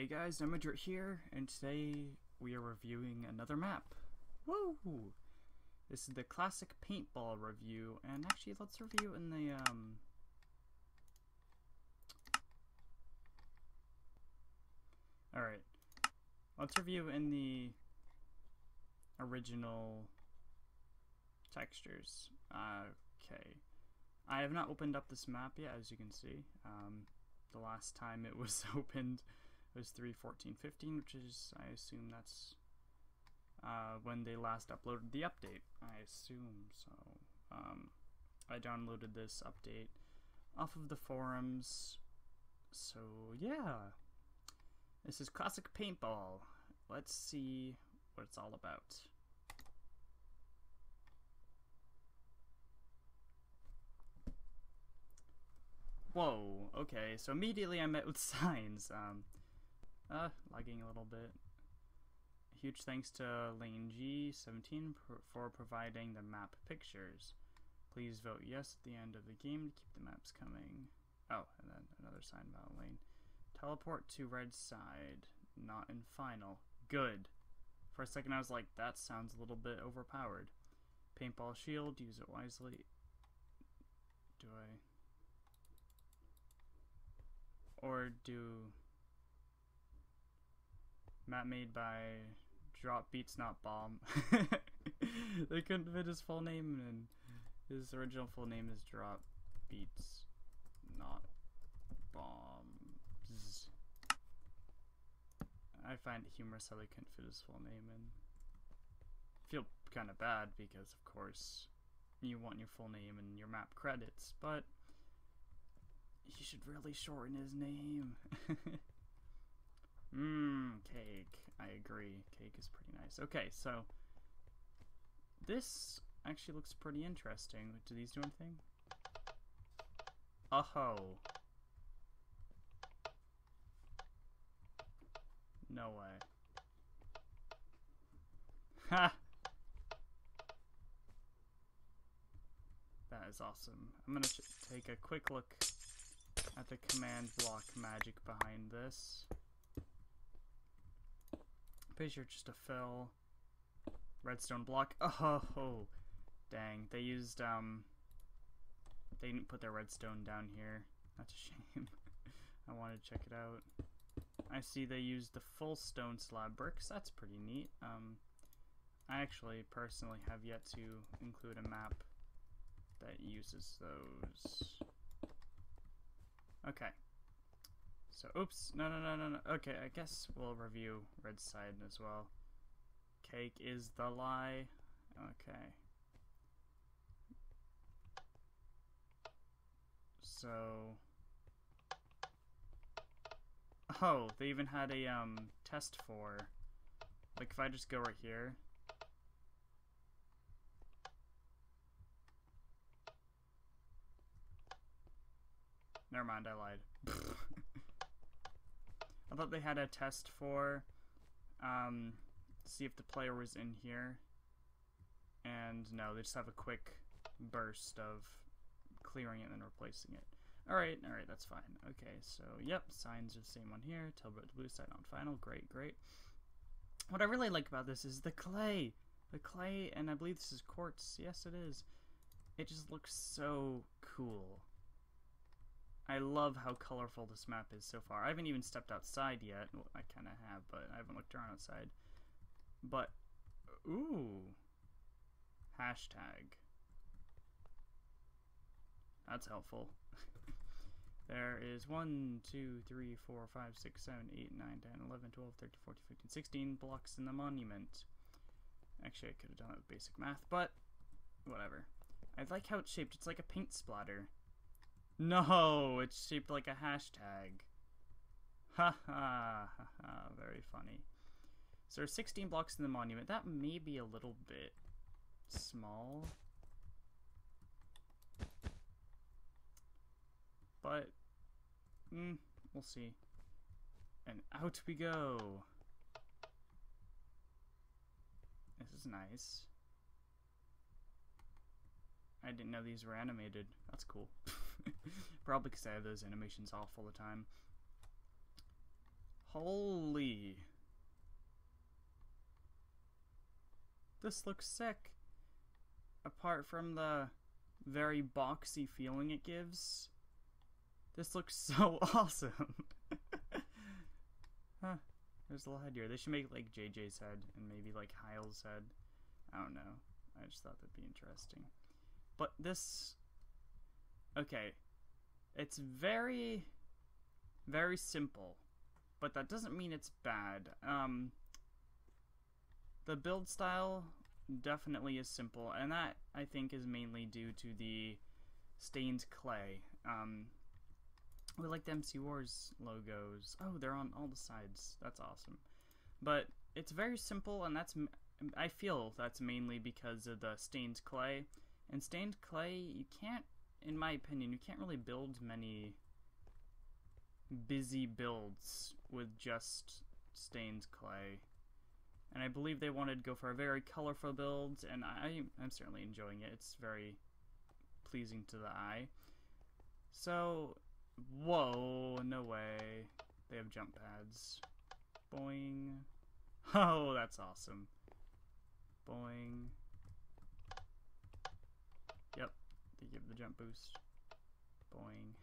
Hey guys, Demedrit here, and today we are reviewing another map. Woo! This is the classic paintball review, and actually let's review in the Alright. Let's review in the original textures. Okay. I have not opened up this map yet, as you can see. The last time it was opened was 3.14.15, which is, I assume that's when they last uploaded the update. I assume so. I downloaded this update off of the forums. So yeah, this is classic paintball. Let's see what it's all about. Whoa, okay, so immediately I met with signs. Lagging a little bit. Huge thanks to LaneG17 for providing the map pictures. Please vote yes at the end of the game to keep the maps coming. Oh, and then another sign about lane. Teleport to red side, not in final. Good. For a second I was like, that sounds a little bit overpowered. Paintball shield, use it wisely. Do map made by Drop Beats Not Bombs. They couldn't fit his full name, and his original full name is Drop Beats Not Bombs. I find it humorous how they couldn't fit his full name in. Feel kind of bad because, of course, you want your full name and your map credits, but he should really shorten his name. Cake. I agree. Cake is pretty nice. Okay, so this actually looks pretty interesting. Do these do anything? Oh. No way. Ha! That is awesome. I'm gonna take a quick look at the command block magic behind this. Picture just a fill. Redstone block. Oh, dang. They used, they didn't put their redstone down here. That's a shame. I wanted to check it out. I see they used the full stone slab bricks. That's pretty neat. I actually personally have yet to include a map that uses those. Okay, so oops, no. Okay, I guess we'll review red side as well. Cake is the lie. Okay. So, oh, they even had a test for, like, if I just go right here. Never mind, I lied. I thought they had a test for see if the player was in here, and no, they just have a quick burst of clearing it and replacing it. All right, that's fine. Okay, so yep, signs are the same one here. Teleport the blue side on final. Great. What I really like about this is the clay. And I believe this is quartz. Yes, it is. It just looks so cool. I love how colorful this map is so far. I haven't even stepped outside yet. Well, I kind of have, but I haven't looked around outside. But, ooh. Hashtag. That's helpful. There is 1, 2, 3, 4, 5, 6, 7, 8, 9, 10, 11, 12, 13, 14, 15, 16 blocks in the monument. Actually, I could have done it with basic math, but whatever. I like how it's shaped. It's like a paint splatter. No, it's shaped like a hashtag. Ha ha, very funny. So there's 16 blocks in the monument. That may be a little bit small. But, we'll see. And out we go. This is nice. I didn't know these were animated. That's cool. Probably because I have those animations off all the time. Holy. This looks sick. Apart from the very boxy feeling it gives, this looks so awesome. Huh. There's a little head here. They should make like JJ's head and maybe like Hyle's head. I don't know. I just thought that'd be interesting. But this... okay. It's very, very simple. But that doesn't mean it's bad. The build style definitely is simple. And that, I think, is mainly due to the stained clay. We like the MC Wars logos. Oh, they're on all the sides. That's awesome. But it's very simple, and that's... I feel that's mainly because of the stained clay. And stained clay, you can't, in my opinion, you can't really build many busy builds with just stained clay. And I believe they wanted to go for a very colorful build, and I'm certainly enjoying it. It's very pleasing to the eye. So, whoa, no way. They have jump pads. Boing. Oh, that's awesome. Boing. Yep, they give the jump boost. Boing.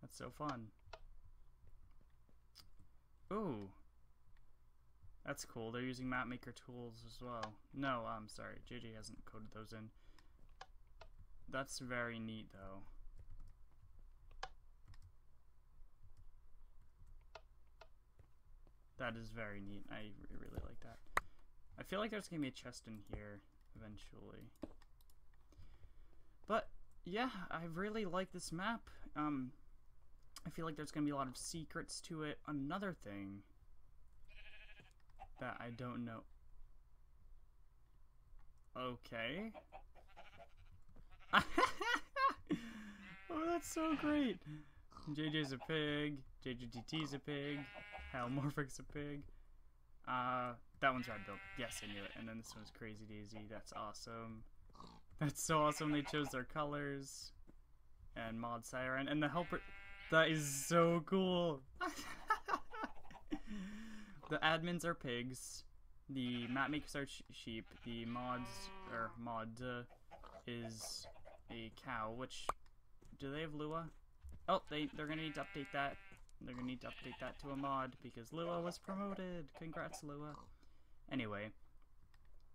That's so fun. Ooh. That's cool. They're using map maker tools as well. No, I'm sorry. JJ hasn't coded those in. That's very neat, though. That is very neat. I really like that. I feel like there's going to be a chest in here eventually. But, yeah, I really like this map. I feel like there's going to be a lot of secrets to it. Another thing that I don't know. Okay. Oh, that's so great. JJ's a pig. JJTT's a pig. Halmorphic's a pig. That one's Radbuilder. Yes, I knew it. And then this one's Crazy Daisy. That's awesome. That's so awesome. They chose their colors. And Mod Siren. And the helper. That is so cool. The admins are pigs. The mapmakers are sheep. The mods. Or mod. Is a cow. Which. Do they have Lua? Oh, they're going to need to update that. They're going to need to update that to a mod. Because Lua was promoted. Congrats, Lua. Anyway,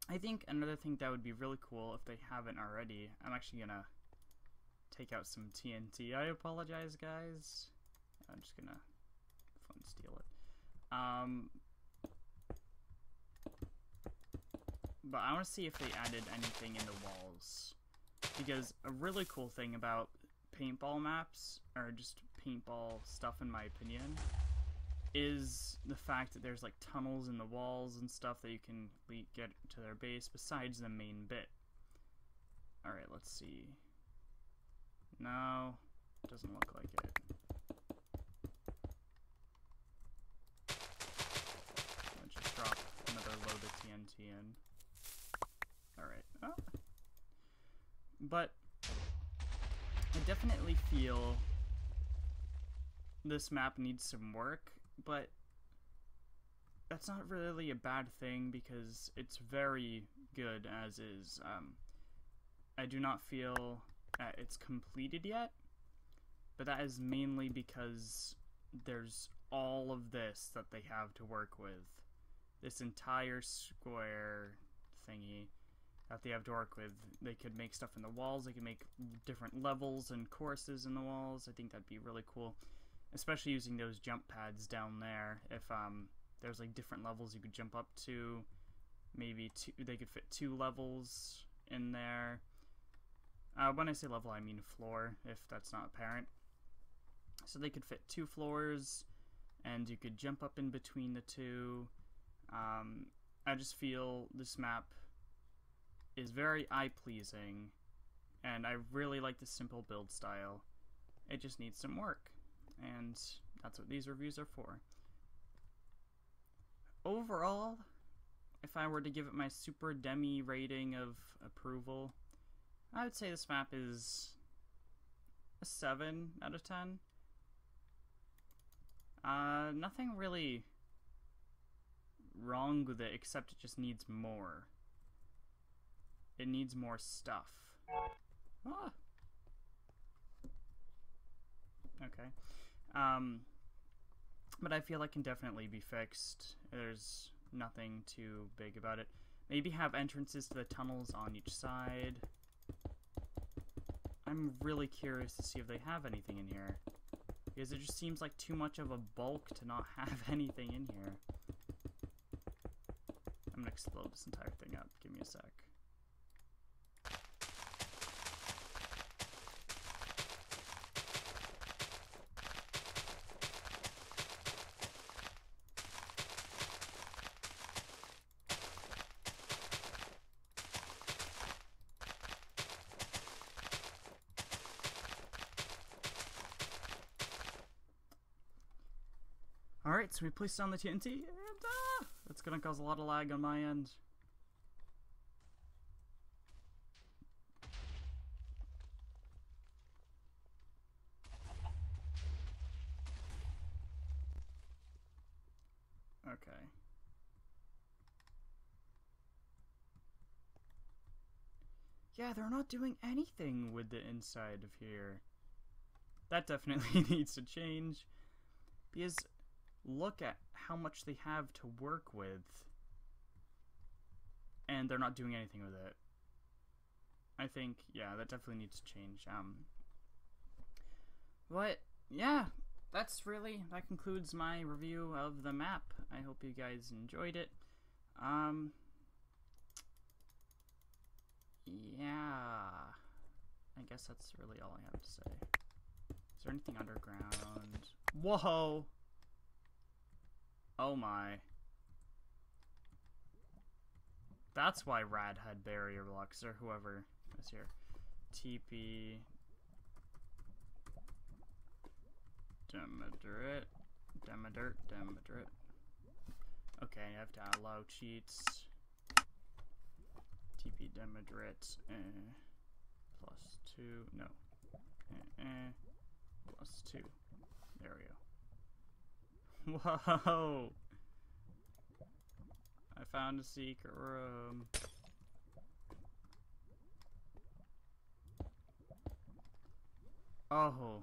I think another thing that would be really cool if they haven't already, I'm actually going to take out some TNT. I apologize, guys. I'm just going to phone steal it. But I want to see if they added anything in the walls. Because a really cool thing about paintball maps, or just paintball stuff in my opinion, is the fact that there's like tunnels in the walls and stuff that you can get to their base besides the main bit. Alright, let's see. No, doesn't look like it. Let's just drop another load of TNT in. Alright. Oh. But I definitely feel this map needs some work. But that's not really a bad thing because it's very good as is. I do not feel that it's completed yet, but that is mainly because there's all of this that they have to work with. This entire square thingy that they have to work with. They could make stuff in the walls, they could make different levels and courses in the walls. I think that'd be really cool. Especially using those jump pads down there. If there's like different levels you could jump up to, maybe they could fit 2 levels in there. When I say level, I mean floor, if that's not apparent. So they could fit 2 floors, and you could jump up in between the 2. I just feel this map is very eye-pleasing, and I really like the simple build style. It just needs some work. And that's what these reviews are for. Overall, if I were to give it my super demi rating of approval, I would say this map is a 7 out of 10. Nothing really wrong with it, except it just needs more. It needs more stuff. Ah. Okay. But I feel it can definitely be fixed. There's nothing too big about it. Maybe have entrances to the tunnels on each side. I'm really curious to see if they have anything in here, because it just seems like too much of a bulk to not have anything in here. I'm gonna explode this entire thing up. Give me a sec. Alright, so we placed on the TNT, and that's gonna cause a lot of lag on my end. Okay. Yeah, they're not doing anything with the inside of here. That definitely needs to change, because look at how much they have to work with, and they're not doing anything with it. I think, yeah, that definitely needs to change. But yeah, that concludes my review of the map. I hope you guys enjoyed it. Yeah, I guess that's really all I have to say. Is there anything underground? Whoa! Oh my. That's why Rad had barrier blocks, or whoever was here. TP. Demedrit. Okay, I have to allow cheats. TP Demedrit. +2. No. +2. There we go. Whoa! I found a secret room. Oh.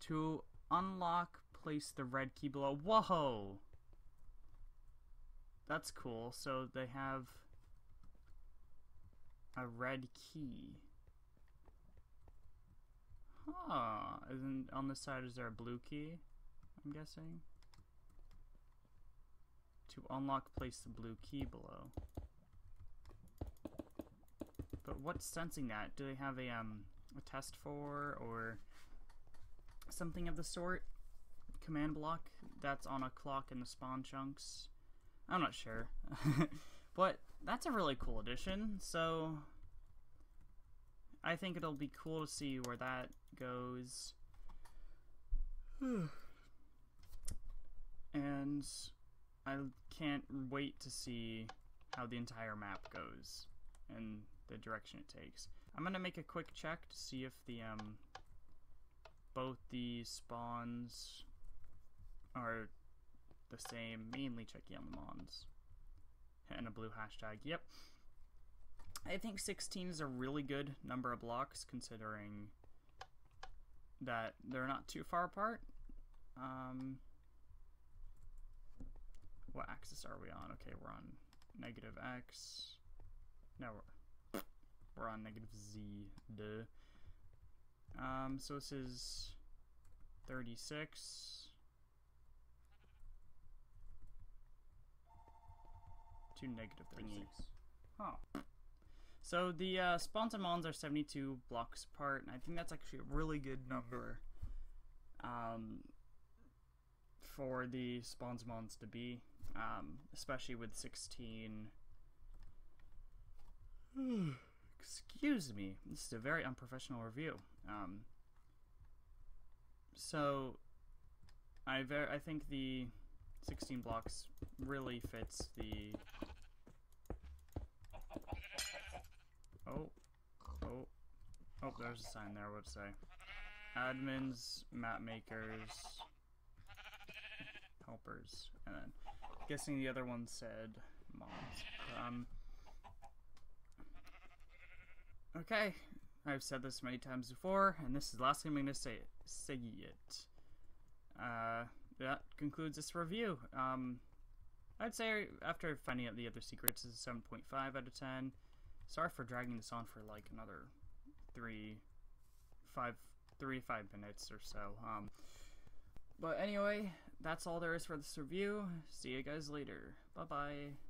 To unlock, place the red key below. Whoa! That's cool. So they have a red key. Huh. And on this side, is there a blue key? I'm guessing. To unlock, place the blue key below. But what's sensing that? Do they have a test for, or something of the sort? Command block that's on a clock in the spawn chunks? I'm not sure. But that's a really cool addition, so I think it'll be cool to see where that goes. And I can't wait to see how the entire map goes and the direction it takes. I'm gonna make a quick check to see if the both the spawns are the same, mainly checking on the mons. And a blue hashtag, yep. I think 16 is a really good number of blocks, considering that they're not too far apart. What axis are we on? Okay, we're on negative X. No, we're on negative Z. Duh. So this is 36 to negative 36. Oh. So the spawns and mons are 72 blocks apart, and I think that's actually a really good number for the spawns mons to be, especially with 16. Excuse me, this is a very unprofessional review. So I think the 16 blocks really fits the oh, there's a sign there. What to say? Admins, map makers. helpers, and then I'm guessing the other one said moms. Okay, I've said this many times before, and this is the last time I'm going to say it. That concludes this review. I'd say after finding out the other secrets, this is 7.5 out of 10. Sorry for dragging this on for like another 3 to 5 minutes or so. But anyway, that's all there is for this review. See you guys later. Bye-bye.